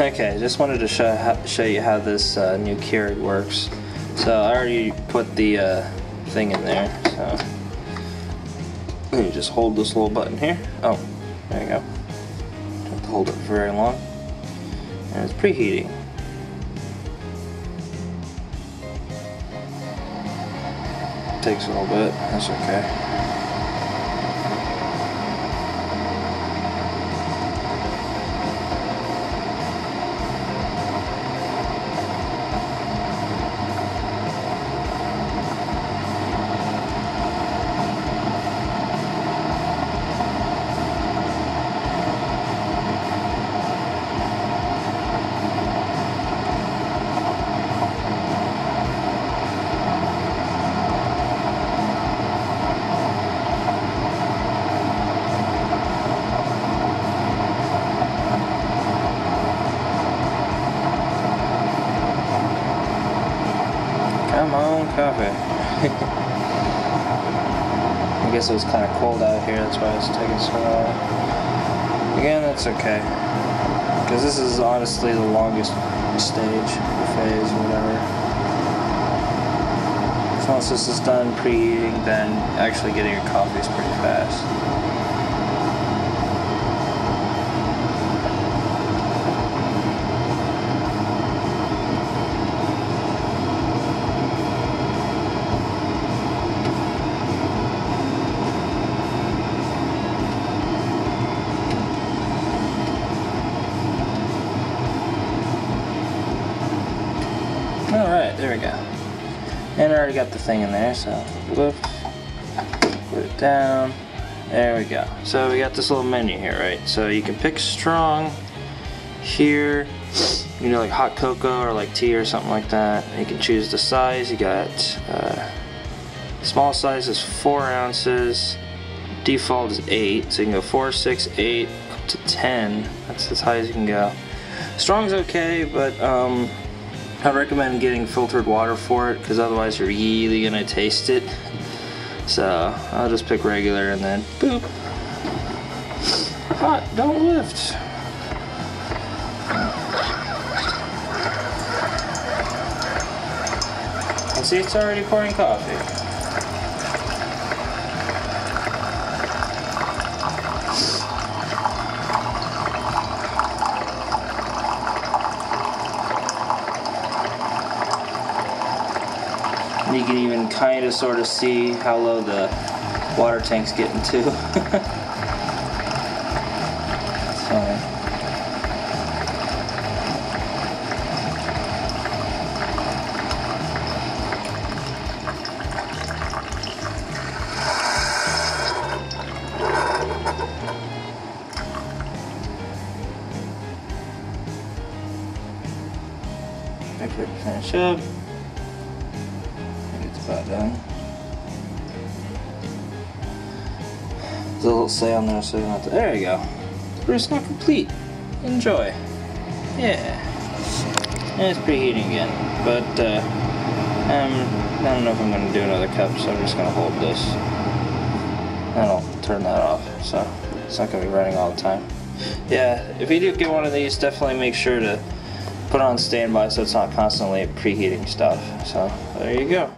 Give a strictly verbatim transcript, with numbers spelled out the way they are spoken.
Okay, just wanted to show, how, show you how this uh, new Keurig works. So I already put the uh, thing in there, so let me just hold this little button here. Oh, there you go. Don't have to hold it for very long. And it's preheating. Takes a little bit, that's okay. Come on, coffee. I guess it was kind of cold out here, that's why it's taking so long. Again, that's okay. Because this is honestly the longest stage, phase, whatever. So once this is done preheating, then actually getting your coffee is pretty fast. Alright, there we go. And I already got the thing in there, so whoop, put it down. There we go. So we got this little menu here, right? So you can pick strong here, you know, like hot cocoa or like tea or something like that. And you can choose the size. You got uh, small size is four ounces, default is eight, so you can go four, six, eight, up to ten. That's as high as you can go. Strong's okay, but um, I recommend getting filtered water for it, because otherwise you're really gonna taste it. So I'll just pick regular and then boop. Hot, don't lift. And see, it's already pouring coffee. You can even kind of sort of see how low the water tank's getting to. It's funny. I could finish up. That done. There's a little say on there, so you don't have to. There you go. Brew's not complete. Enjoy. Yeah. And it's preheating again, but uh, um, I don't know if I'm going to do another cup, so I'm just going to hold this. And I'll turn that off, so it's not going to be running all the time. Yeah, if you do get one of these, definitely make sure to put on standby so it's not constantly preheating stuff. So there you go.